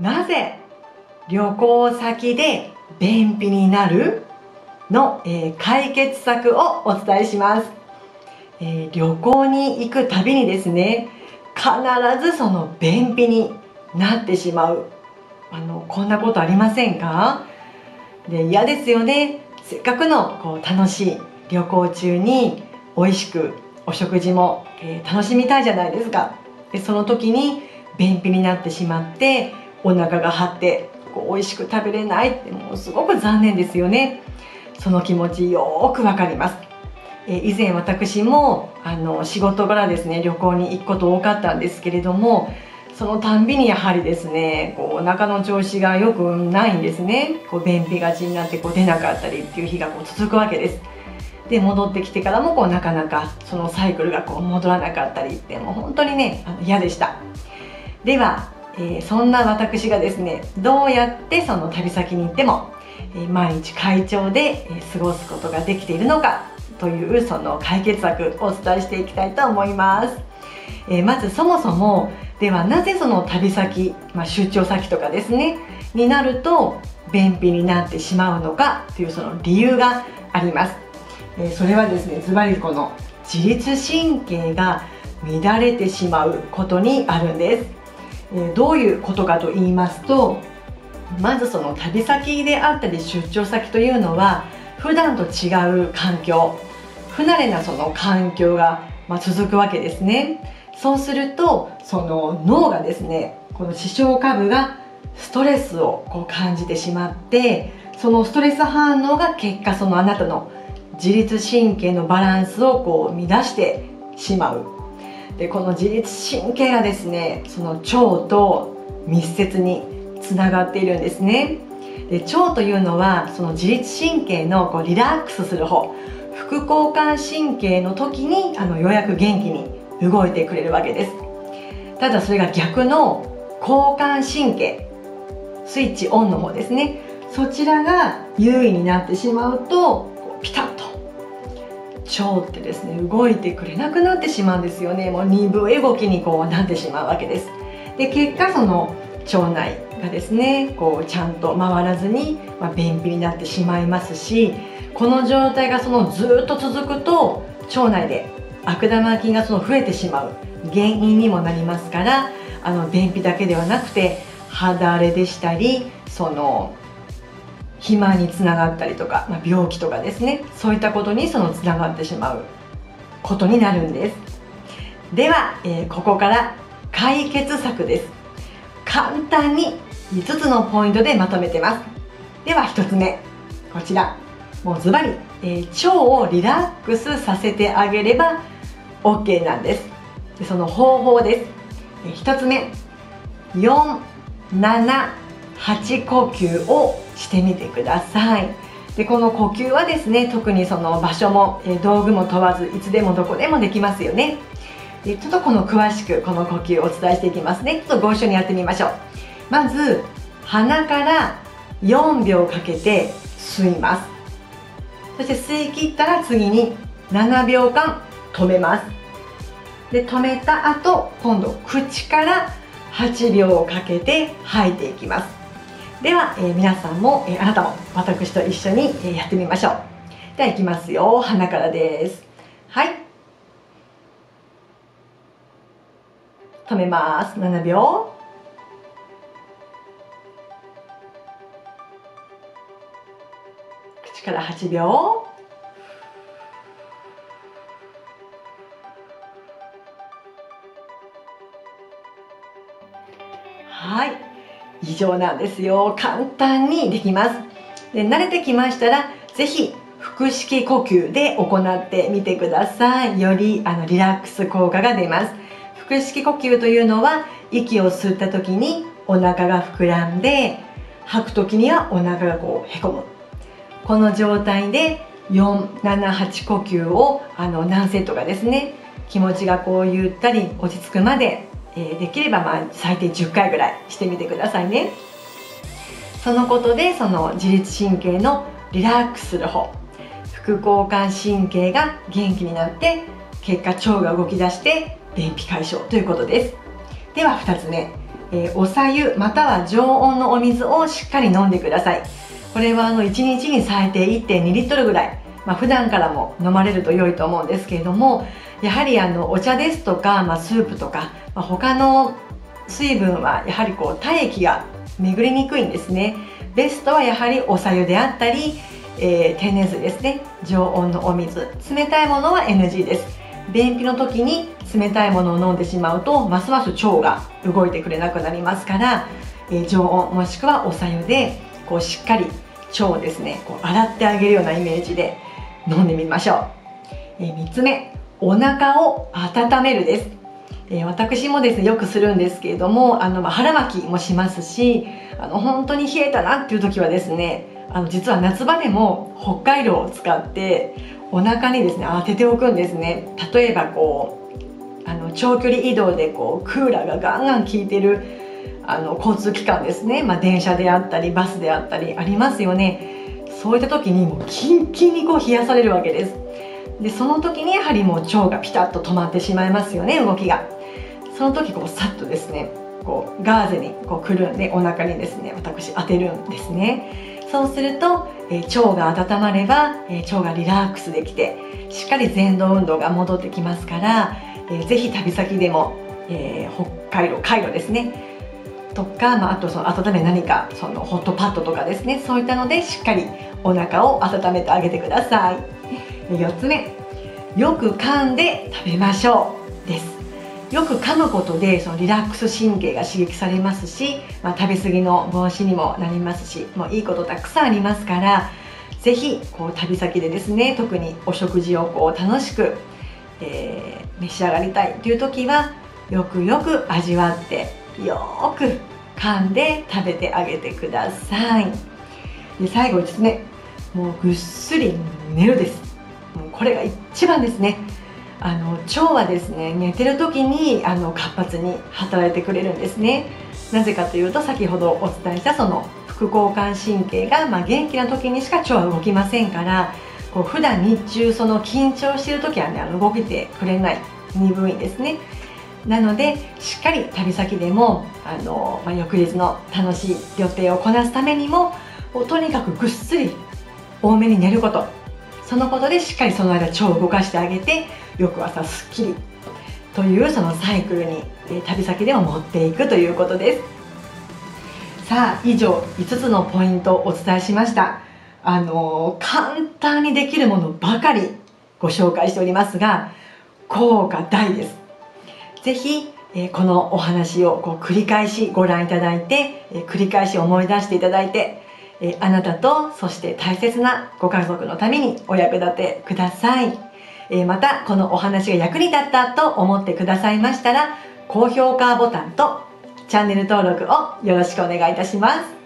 なぜ旅行先で便秘になるの、解決策をお伝えします。旅行に行くたびにですね、必ずその便秘になってしまう。こんなことありませんか？で、嫌ですよね。せっかくの楽しい旅行中に美味しくお食事も、楽しみたいじゃないですか。で、その時に便秘になってしまってお腹が張って美味しく食べれないって、もうすごく残念ですよね。その気持ちよくわかります。以前私も仕事柄ですね、旅行に行くこと多かったんですけれども、そのたんびにやはりですね、お腹の調子が良くないんですね。便秘がちになって出なかったりっていう日が続くわけです。で、戻ってきてからもなかなかそのサイクルが戻らなかったりって、もう本当にね、嫌でした。では、そんな私がですね、どうやってその旅先に行っても毎日快調で過ごすことができているのかという、その解決策をお伝えしていきたいと思います。まずそもそもでは、なぜその旅先、出張先とかですねになると便秘になってしまうのかという、その理由があります。それはですね、ズバリこの自律神経が乱れてしまうことにあるんです。どういうことかと言いますと、まずその旅先であったり出張先というのは、普段と違う環境、不慣れなその環境が続くわけですね。そうするとその脳がですね、この視床下部がストレスを感じてしまって、そのストレス反応が結果、そのあなたの自律神経のバランスを乱してしまう。で、この自律神経がですね、その腸と密接につながっているんですね。で、腸というのはその自律神経のリラックスする方、副交感神経の時にようやく元気に動いてくれるわけです。ただそれが逆の交感神経、スイッチオンの方ですね、そちらが優位になってしまうとピタッと腸ってですね、動いてくれなくなってしまうんですよね。もう鈍い動きになってしまうわけです。で、結果その腸内がですね、ちゃんと回らずに、便秘になってしまいますし、この状態がそのずっと続くと腸内で悪玉菌がその増えてしまう原因にもなりますから、便秘だけではなくて肌荒れでしたり、その肥満につながったりとか、病気とかですね、そういったことにつながってしまうことになるんです。では、ここから解決策です。簡単に5つのポイントでまとめてます。では1つ目、こちら、もうズバリ、腸をリラックスさせてあげればOK なんです。で、その方法です。1つ目、478呼吸をしてみてください。で、この呼吸はですね、特にその場所も道具も問わず、いつでもどこでもできますよね。で、ちょっと詳しくこの呼吸をお伝えしていきますね。ちょっとご一緒にやってみましょう。まず鼻から4秒かけて吸います。そして吸い切ったら次に7秒間止めます。で、止めた後、今度口から8秒をかけて吐いていきます。では、皆さんも、あなたも私と一緒に、やってみましょう。では、いきますよ。鼻からです。はい、止めます。7秒。口から8秒。はい、以上なんですよ。簡単にできます。で、慣れてきましたら是非腹式呼吸で行ってみてください。よりリラックス効果が出ます。腹式呼吸というのは、息を吸った時にお腹が膨らんで、吐く時にはお腹がへこむ。この状態で478呼吸を何セットかですね、気持ちがゆったり落ち着くまで、できれば最低10回ぐらいしてみてくださいね。そのことで、その自律神経のリラックスする方、副交感神経が元気になって、結果腸が動き出して便秘解消ということです。では2つ目、おさゆまたは常温のお水をしっかり飲んでください。これは1日に最低 1.2 リットルぐらい、普段からも飲まれると良いと思うんですけれども、やはりお茶ですとか、スープとか、他の水分はやはり体液が巡りにくいんですね。ベストはやはりおさゆであったり、天然水ですね、常温のお水、冷たいものは NG です。便秘の時に冷たいものを飲んでしまうとますます腸が動いてくれなくなりますから、常温もしくはおさゆでしっかり腸をですね洗ってあげるようなイメージで飲んでみましょう。3つ目、お腹を温めるです。私もですねよくするんですけれども、腹巻きもしますし、本当に冷えたなっていう時はですね、実は夏場でも北海道を使ってお腹にですね当てておくんですね。例えば長距離移動でクーラーがガンガン効いてる交通機関ですね、電車であったりバスであったりありますよね。そういった時にもうキンキンに冷やされるわけです。でその時にやはりもう腸がピタッと止まってしまいますよね、動きが。その時さっとですねガーゼにくるんでお腹にですね私当てるんですね。そうすると、腸が温まれば、腸がリラックスできてしっかり前動運動が戻ってきますから、ぜひ旅先でも、北海道カイロですねとか、あと温め何かホットパッドとかですね、そういったのでしっかりお腹を温めてあげてください。4つ目、よく噛んで食べましょうです。よく噛むことでリラックス神経が刺激されますし、食べ過ぎの防止にもなりますし、いいことたくさんありますから、是非旅先でですね特にお食事を楽しく、召し上がりたいという時はよくよく味わってよく噛んで食べてあげてください。で最後5つ目、もうぐっすり寝るです。もうこれが一番ですね。腸はですね寝てる時に活発に働いてくれるんですね。なぜかというと、先ほどお伝えした副交感神経が、元気な時にしか腸は動きませんから、普段日中緊張してる時は、動けてくれない、鈍いんですね。なのでしっかり旅先でも翌日の楽しい予定をこなすためにも、とにかくぐっすり多めに寝ること、そのことでしっかりその間腸を動かしてあげて、翌朝すっきりというサイクルに旅先でも持っていくということです。さあ、以上5つのポイントをお伝えしました。簡単にできるものばかりご紹介しておりますが、効果大です。是非このお話を繰り返しご覧いただいて、繰り返し思い出していただいて、あなたとそして大切なご家族のためにお役立てください。またこのお話が役に立ったと思ってくださいましたら、高評価ボタンとチャンネル登録をよろしくお願いいたします。